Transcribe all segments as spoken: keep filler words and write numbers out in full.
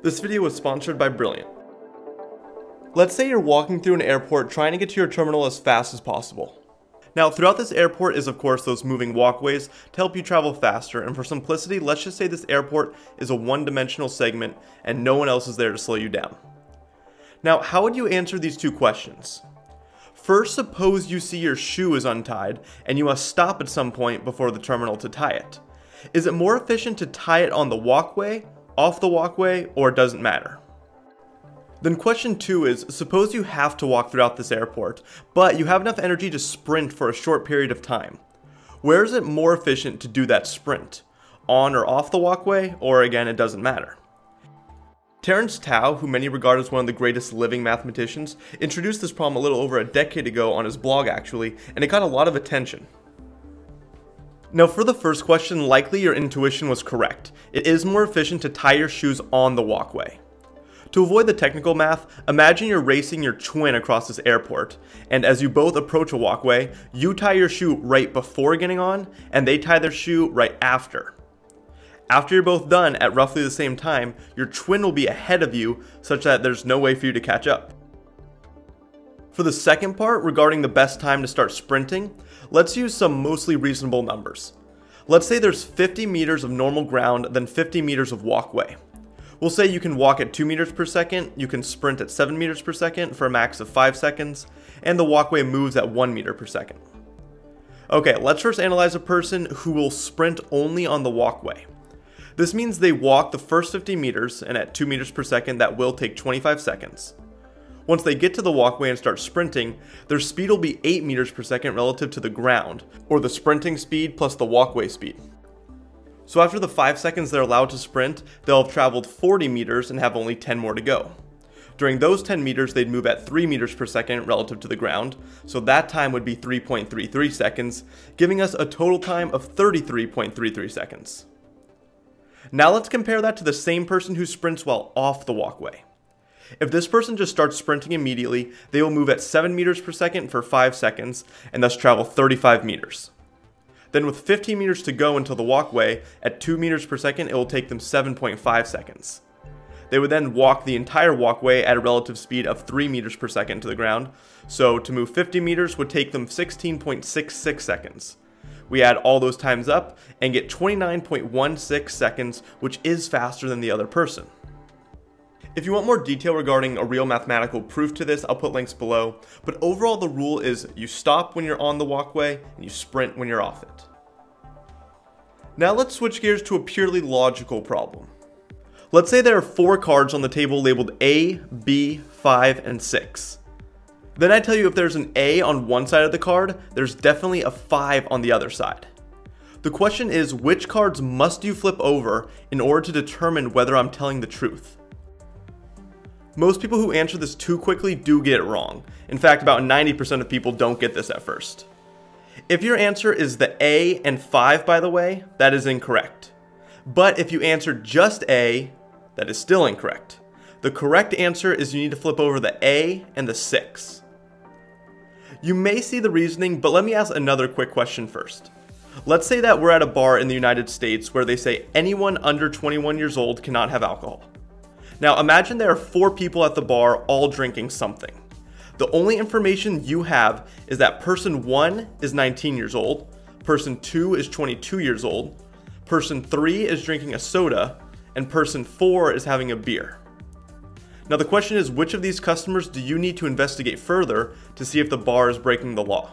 This video was sponsored by Brilliant. Let's say you're walking through an airport trying to get to your terminal as fast as possible. Now, throughout this airport is of course those moving walkways to help you travel faster, and for simplicity, let's just say this airport is a one-dimensional segment and no one else is there to slow you down. Now, how would you answer these two questions? First, suppose you see your shoe is untied and you must stop at some point before the terminal to tie it. Is it more efficient to tie it on the walkway, off the walkway, or it doesn't matter? Then question two is, suppose you have to walk throughout this airport, but you have enough energy to sprint for a short period of time. Where is it more efficient to do that sprint? On or off the walkway, or again, it doesn't matter? Terence Tao, who many regard as one of the greatest living mathematicians, introduced this problem a little over a decade ago on his blog actually, and it got a lot of attention. Now for the first question, likely your intuition was correct. It is more efficient to tie your shoes on the walkway. To avoid the technical math, imagine you're racing your twin across this airport, and as you both approach a walkway, you tie your shoe right before getting on, and they tie their shoe right after. After you're both done at roughly the same time, your twin will be ahead of you such that there's no way for you to catch up. For the second part, regarding the best time to start sprinting, let's use some mostly reasonable numbers. Let's say there's fifty meters of normal ground, then fifty meters of walkway. We'll say you can walk at two meters per second, you can sprint at seven meters per second for a max of five seconds, and the walkway moves at one meter per second. Okay, let's first analyze a person who will sprint only on the walkway. This means they walk the first fifty meters, and at two meters per second that will take twenty-five seconds. Once they get to the walkway and start sprinting, their speed will be eight meters per second relative to the ground, or the sprinting speed plus the walkway speed. So after the five seconds they're allowed to sprint, they'll have traveled forty meters and have only ten more to go. During those ten meters, they'd move at three meters per second relative to the ground, so that time would be three point three three seconds, giving us a total time of thirty-three point three three seconds. Now let's compare that to the same person who sprints while off the walkway. If this person just starts sprinting immediately, they will move at seven meters per second for five seconds, and thus travel thirty-five meters. Then with fifteen meters to go until the walkway, at two meters per second it will take them seven point five seconds. They would then walk the entire walkway at a relative speed of three meters per second to the ground, so to move fifty meters would take them sixteen point six six seconds. We add all those times up and get twenty-nine point one six seconds, which is faster than the other person. If you want more detail regarding a real mathematical proof to this, I'll put links below, but overall the rule is you stop when you're on the walkway and you sprint when you're off it. Now let's switch gears to a purely logical problem. Let's say there are four cards on the table labeled A, B, five, and six. Then I tell you if there's an A on one side of the card, there's definitely a five on the other side. The question is, which cards must you flip over in order to determine whether I'm telling the truth? Most people who answer this too quickly do get it wrong. In fact, about ninety percent of people don't get this at first. If your answer is the A and five, by the way, that is incorrect. But if you answer just A, that is still incorrect. The correct answer is you need to flip over the A and the six. You may see the reasoning, but let me ask another quick question first. Let's say that we're at a bar in the United States where they say anyone under twenty-one years old cannot have alcohol. Now imagine there are four people at the bar all drinking something. The only information you have is that person one is nineteen years old, person two is twenty-two years old, person three is drinking a soda, and person four is having a beer. Now the question is, which of these customers do you need to investigate further to see if the bar is breaking the law?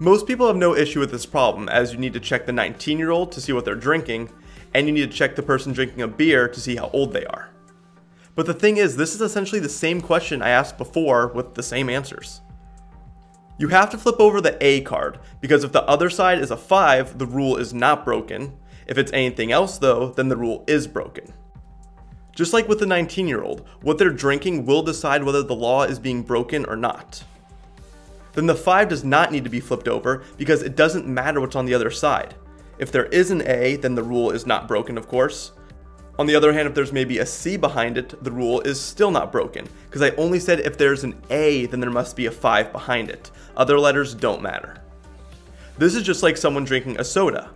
Most people have no issue with this problem, as you need to check the nineteen year old to see what they're drinking, and you need to check the person drinking a beer to see how old they are. But the thing is, this is essentially the same question I asked before with the same answers. You have to flip over the A card, because if the other side is a five, the rule is not broken. If it's anything else though, then the rule is broken. Just like with the nineteen year old, what they're drinking will decide whether the law is being broken or not. Then the five does not need to be flipped over, because it doesn't matter what's on the other side. If there is an A, then the rule is not broken, of course. On the other hand, if there's maybe a C behind it, the rule is still not broken, because I only said if there's an A, then there must be a five behind it. Other letters don't matter. This is just like someone drinking a soda.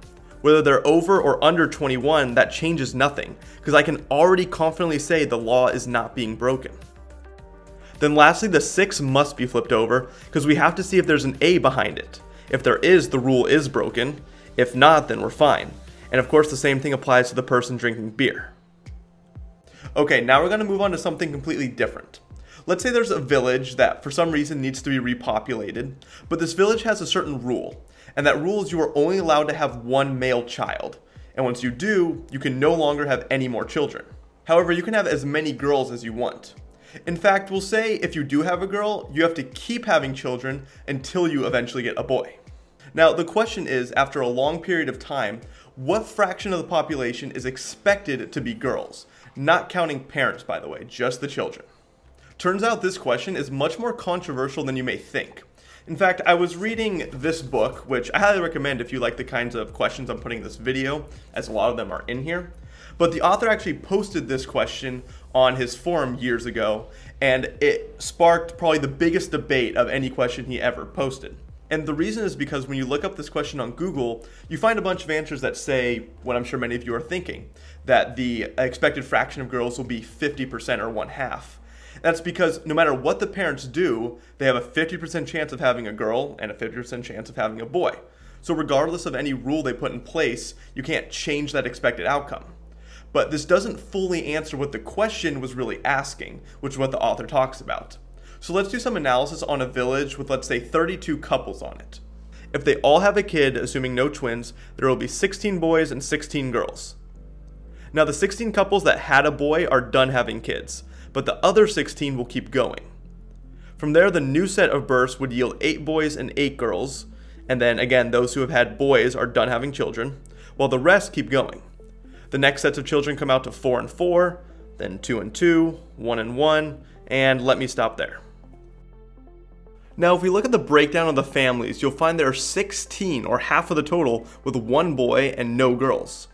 whether they're over or under twenty-one, that changes nothing, because I can already confidently say the law is not being broken. Then lastly, the six must be flipped over, because we have to see if there's an A behind it. If there is, the rule is broken. If not, then we're fine. And of course, the same thing applies to the person drinking beer. Okay, now we're going to move on to something completely different. Let's say there's a village that for some reason needs to be repopulated, but this village has a certain rule, and that rule is you are only allowed to have one male child, and once you do, you can no longer have any more children. However, you can have as many girls as you want. In fact, we'll say if you do have a girl, you have to keep having children until you eventually get a boy. Now, the question is, after a long period of time, what fraction of the population is expected to be girls? Not counting parents, by the way, just the children. Turns out this question is much more controversial than you may think. In fact, I was reading this book, which I highly recommend if you like the kinds of questions I'm putting in this video, as a lot of them are in here. But the author actually posted this question on his forum years ago, and it sparked probably the biggest debate of any question he ever posted. And the reason is because when you look up this question on Google, you find a bunch of answers that say, what I'm sure many of you are thinking, that the expected fraction of girls will be fifty percent or one half. That's because no matter what the parents do, they have a fifty percent chance of having a girl and a fifty percent chance of having a boy. So regardless of any rule they put in place, you can't change that expected outcome. But this doesn't fully answer what the question was really asking, which is what the author talks about. So let's do some analysis on a village with, let's say, thirty-two couples on it. If they all have a kid, assuming no twins, there will be sixteen boys and sixteen girls. Now the sixteen couples that had a boy are done having kids, but the other sixteen will keep going. From there, the new set of births would yield eight boys and eight girls, and then again, those who have had boys are done having children, while the rest keep going. The next sets of children come out to four and four, then two and two, one and one, and let me stop there. Now, if we look at the breakdown of the families, you'll find there are sixteen, or half of the total, with one boy and no girls.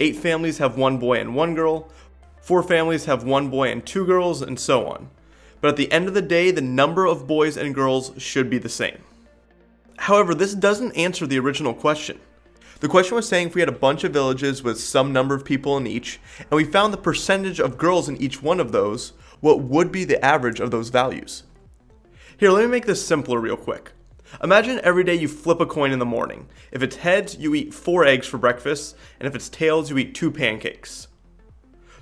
Eight families have one boy and one girl, four families have one boy and two girls, and so on. But at the end of the day, the number of boys and girls should be the same. However, this doesn't answer the original question. The question was saying if we had a bunch of villages with some number of people in each, and we found the percentage of girls in each one of those, what would be the average of those values? Here, let me make this simpler real quick. Imagine every day you flip a coin in the morning. If it's heads, you eat four eggs for breakfast, and if it's tails, you eat two pancakes.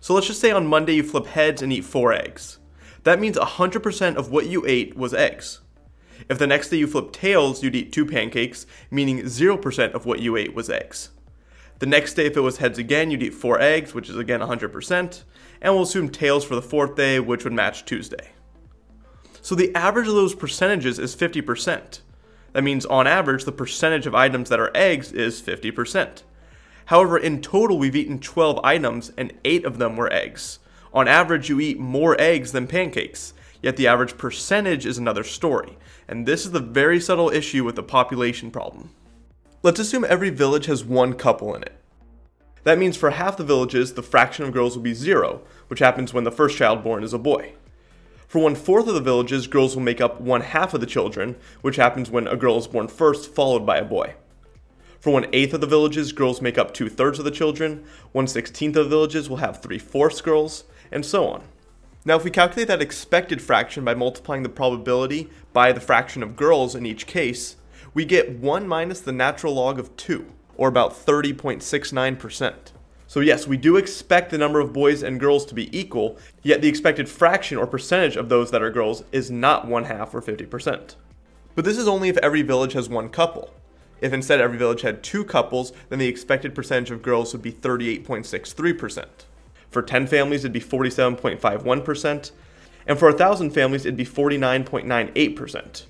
So let's just say on Monday you flip heads and eat four eggs. That means one hundred percent of what you ate was eggs. If the next day you flip tails, you'd eat two pancakes, meaning zero percent of what you ate was eggs. The next day, if it was heads again, you'd eat four eggs, which is again one hundred percent, and we'll assume tails for the fourth day, which would match Tuesday. So the average of those percentages is fifty percent. That means on average, the percentage of items that are eggs is fifty percent. However, in total, we've eaten twelve items and eight of them were eggs. On average, you eat more eggs than pancakes. Yet the average percentage is another story, and this is the very subtle issue with the population problem. Let's assume every village has one couple in it. That means for half the villages, the fraction of girls will be zero, which happens when the first child born is a boy. For one-fourth of the villages, girls will make up one-half of the children, which happens when a girl is born first, followed by a boy. For one-eighth of the villages, girls make up two-thirds of the children, one-sixteenth of the villages will have three-fourths girls, and so on. Now, if we calculate that expected fraction by multiplying the probability by the fraction of girls in each case, we get one minus the natural log of two, or about thirty point six nine percent. So yes, we do expect the number of boys and girls to be equal, yet the expected fraction or percentage of those that are girls is not one half or fifty percent. But this is only if every village has one couple. If instead every village had two couples, then the expected percentage of girls would be thirty-eight point six three percent. For ten families, it'd be forty-seven point five one percent, and for one thousand families, it'd be forty-nine point nine eight percent.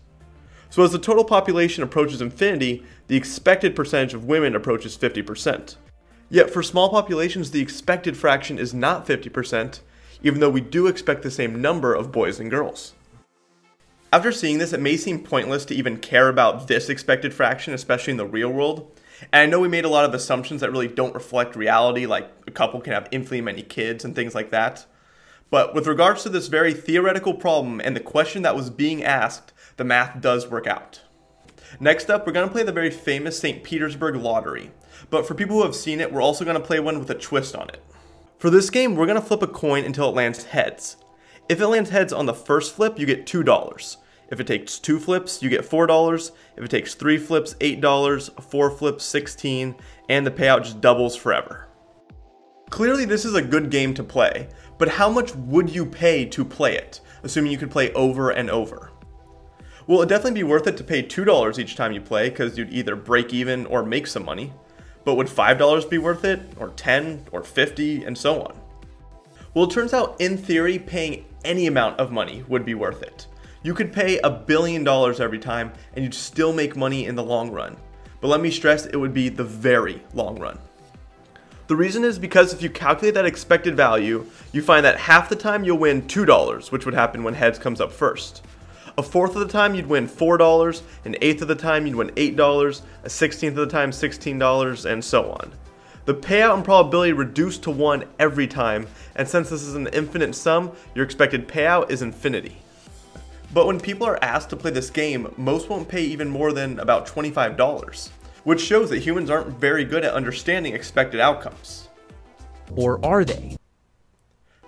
So as the total population approaches infinity, the expected percentage of women approaches fifty percent. Yet for small populations, the expected fraction is not fifty percent, even though we do expect the same number of boys and girls. After seeing this, it may seem pointless to even care about this expected fraction, especially in the real world. And I know we made a lot of assumptions that really don't reflect reality, like a couple can have infinitely many kids and things like that. But with regards to this very theoretical problem and the question that was being asked, the math does work out. Next up, we're going to play the very famous Saint Petersburg lottery, but for people who have seen it, we're also going to play one with a twist on it. For this game, we're going to flip a coin until it lands heads. If it lands heads on the first flip, you get two dollars. If it takes two flips, you get four dollars. If it takes three flips, eight dollars, four flips, sixteen, and the payout just doubles forever. Clearly this is a good game to play, but how much would you pay to play it, assuming you could play over and over? Well, it'd definitely be worth it to pay two dollars each time you play, because you'd either break even or make some money. But would five dollars be worth it, or ten, or fifty, and so on? Well, it turns out in theory, paying any amount of money would be worth it. You could pay a billion dollars every time and you'd still make money in the long run. But let me stress, it would be the very long run. The reason is because if you calculate that expected value, you find that half the time you'll win two dollars, which would happen when heads comes up first. A fourth of the time you'd win four dollars, an eighth of the time you'd win eight dollars, a sixteenth of the time sixteen dollars, and so on. The payout and probability reduced to one every time, and since this is an infinite sum, your expected payout is infinity. But when people are asked to play this game, most won't pay even more than about twenty-five dollars, which shows that humans aren't very good at understanding expected outcomes. Or are they?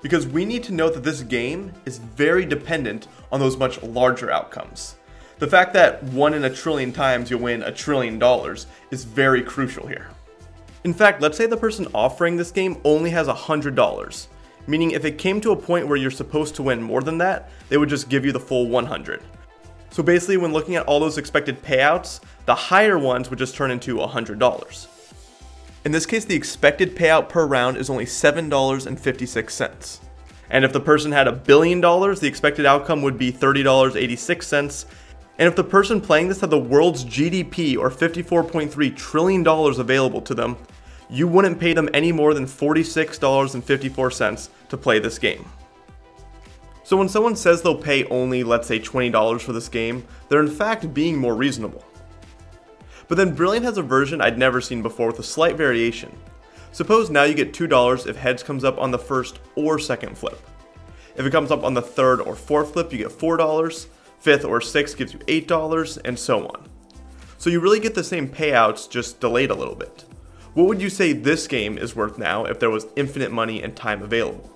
Because we need to note that this game is very dependent on those much larger outcomes. The fact that one in a trillion times you'll win a trillion dollars is very crucial here. In fact, let's say the person offering this game only has one hundred dollars. Meaning if it came to a point where you're supposed to win more than that, they would just give you the full one hundred. So basically when looking at all those expected payouts, the higher ones would just turn into one hundred dollars. In this case, the expected payout per round is only seven dollars and fifty-six cents. And if the person had a billion dollars, the expected outcome would be thirty dollars and eighty-six cents. And if the person playing this had the world's G D P or fifty-four point three trillion dollars available to them, you wouldn't pay them any more than forty-six dollars and fifty-four cents to play this game. So when someone says they'll pay only, let's say twenty dollars for this game, they're in fact being more reasonable. But then Brilliant has a version I'd never seen before with a slight variation. Suppose now you get two dollars if heads comes up on the first or second flip. If it comes up on the third or fourth flip, you get four dollars, fifth or sixth gives you eight dollars, and so on. So you really get the same payouts, just delayed a little bit. What would you say this game is worth now if there was infinite money and time available?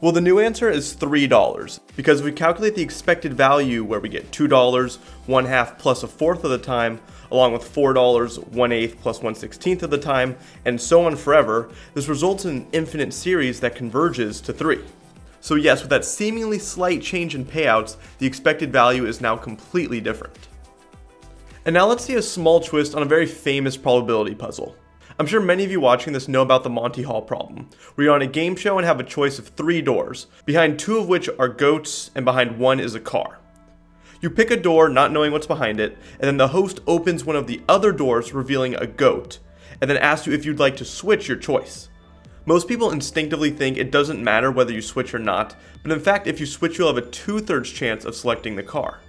Well, the new answer is three dollars, because if we calculate the expected value where we get two dollars, one half plus a fourth of the time, along with four dollars, one eighth plus one sixteenth of the time, and so on forever, this results in an infinite series that converges to three. So yes, with that seemingly slight change in payouts, the expected value is now completely different. And now let's see a small twist on a very famous probability puzzle. I'm sure many of you watching this know about the Monty Hall problem, where you're on a game show and have a choice of three doors, behind two of which are goats and behind one is a car. You pick a door not knowing what's behind it, and then the host opens one of the other doors revealing a goat, and then asks you if you'd like to switch your choice. Most people instinctively think it doesn't matter whether you switch or not, but in fact if you switch you'll have a two-thirds chance of selecting the car.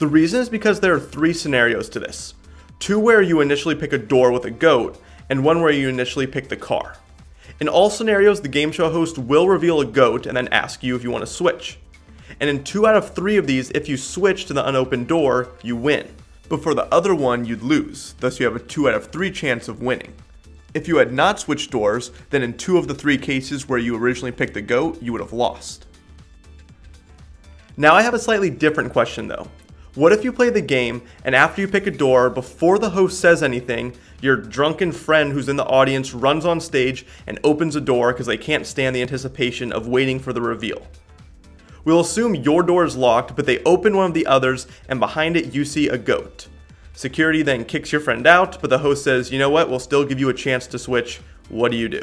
The reason is because there are three scenarios to this. Two where you initially pick a door with a goat, and one where you initially pick the car. In all scenarios, the game show host will reveal a goat and then ask you if you want to switch. And in two out of three of these, if you switch to the unopened door, you win. But for the other one, you'd lose, thus you have a two out of three chance of winning. If you had not switched doors, then in two of the three cases where you originally picked the goat, you would have lost. Now I have a slightly different question though. What if you play the game, and after you pick a door, before the host says anything, your drunken friend who's in the audience runs on stage and opens a door because they can't stand the anticipation of waiting for the reveal? We'll assume your door is locked, but they open one of the others, and behind it you see a goat. Security then kicks your friend out, but the host says, you know what, we'll still give you a chance to switch. What do you do?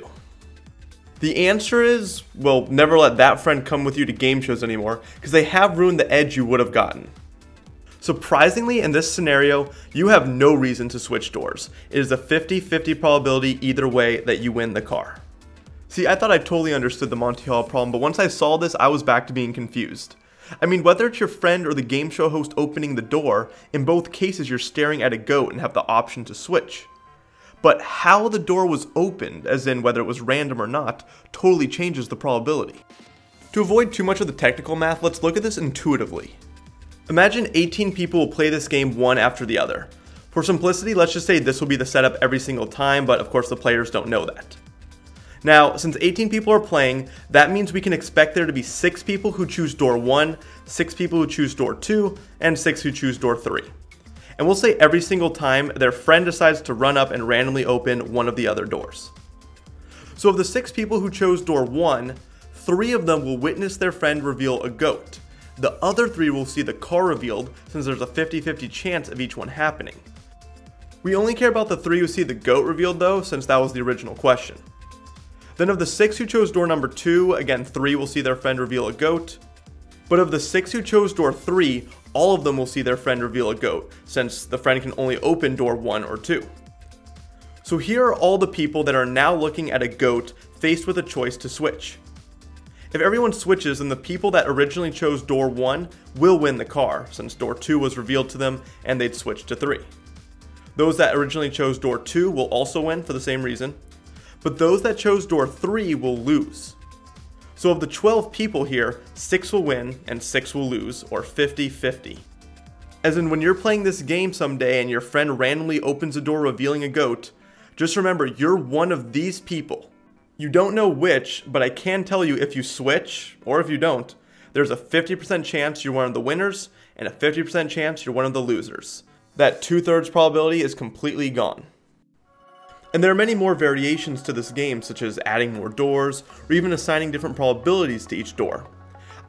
The answer is, well, never let that friend come with you to game shows anymore, because they have ruined the edge you would have gotten. Surprisingly, in this scenario, you have no reason to switch doors. It is a fifty fifty probability either way that you win the car. See, I thought I totally understood the Monty Hall problem, but once I saw this, I was back to being confused. I mean, whether it's your friend or the game show host opening the door, in both cases you're staring at a goat and have the option to switch. But how the door was opened, as in whether it was random or not, totally changes the probability. To avoid too much of the technical math, let's look at this intuitively. Imagine eighteen people will play this game one after the other. For simplicity, let's just say this will be the setup every single time, but of course the players don't know that. Now, since eighteen people are playing, that means we can expect there to be six people who choose door one, six people who choose door two, and six who choose door three. And we'll say every single time their friend decides to run up and randomly open one of the other doors. So of the six people who chose door one, three of them will witness their friend reveal a goat. The other three will see the car revealed, since there's a fifty fifty chance of each one happening. We only care about the three who see the goat revealed though, since that was the original question. Then of the six who chose door number two, again three will see their friend reveal a goat. But of the six who chose door three, all of them will see their friend reveal a goat, since the friend can only open door one or two. So here are all the people that are now looking at a goat faced with a choice to switch. If everyone switches, then the people that originally chose door one will win the car, since door two was revealed to them and they'd switch to three. Those that originally chose door two will also win for the same reason, but those that chose door three will lose. So of the twelve people here, six will win and six will lose, or fifty fifty. As in, when you're playing this game someday and your friend randomly opens a door revealing a goat, just remember you're one of these people. You don't know which, but I can tell you if you switch, or if you don't, there's a fifty percent chance you're one of the winners and a fifty percent chance you're one of the losers. That two-thirds probability is completely gone. And there are many more variations to this game, such as adding more doors, or even assigning different probabilities to each door.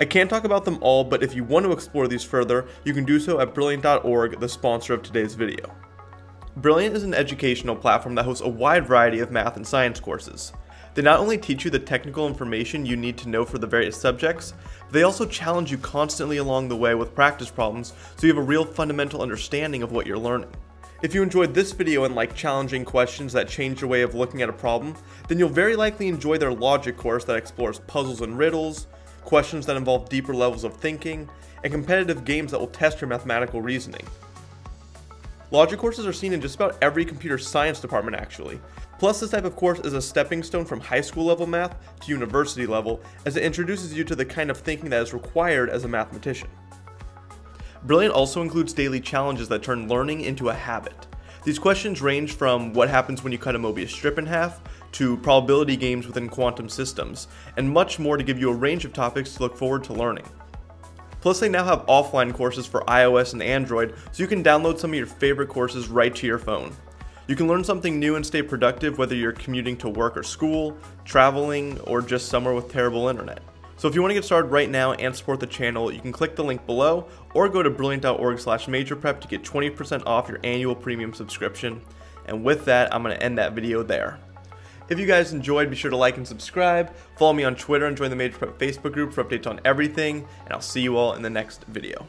I can't talk about them all, but if you want to explore these further, you can do so at Brilliant dot org, the sponsor of today's video. Brilliant is an educational platform that hosts a wide variety of math and science courses. They not only teach you the technical information you need to know for the various subjects, but they also challenge you constantly along the way with practice problems, so you have a real fundamental understanding of what you're learning. If you enjoyed this video and like challenging questions that change your way of looking at a problem, then you'll very likely enjoy their logic course that explores puzzles and riddles, questions that involve deeper levels of thinking, and competitive games that will test your mathematical reasoning. Logic courses are seen in just about every computer science department actually. Plus, this type of course is a stepping stone from high school level math to university level, as it introduces you to the kind of thinking that is required as a mathematician. Brilliant also includes daily challenges that turn learning into a habit. These questions range from what happens when you cut a Mobius strip in half, to probability games within quantum systems, and much more to give you a range of topics to look forward to learning. Plus, they now have offline courses for iOS and Android, so you can download some of your favorite courses right to your phone. You can learn something new and stay productive whether you're commuting to work or school, traveling, or just somewhere with terrible internet. So if you want to get started right now and support the channel, you can click the link below or go to brilliant dot org slash major prep to get twenty percent off your annual premium subscription. And with that, I'm going to end that video there. If you guys enjoyed, be sure to like and subscribe, follow me on Twitter, and join the Major Prep Facebook group for updates on everything, and I'll see you all in the next video.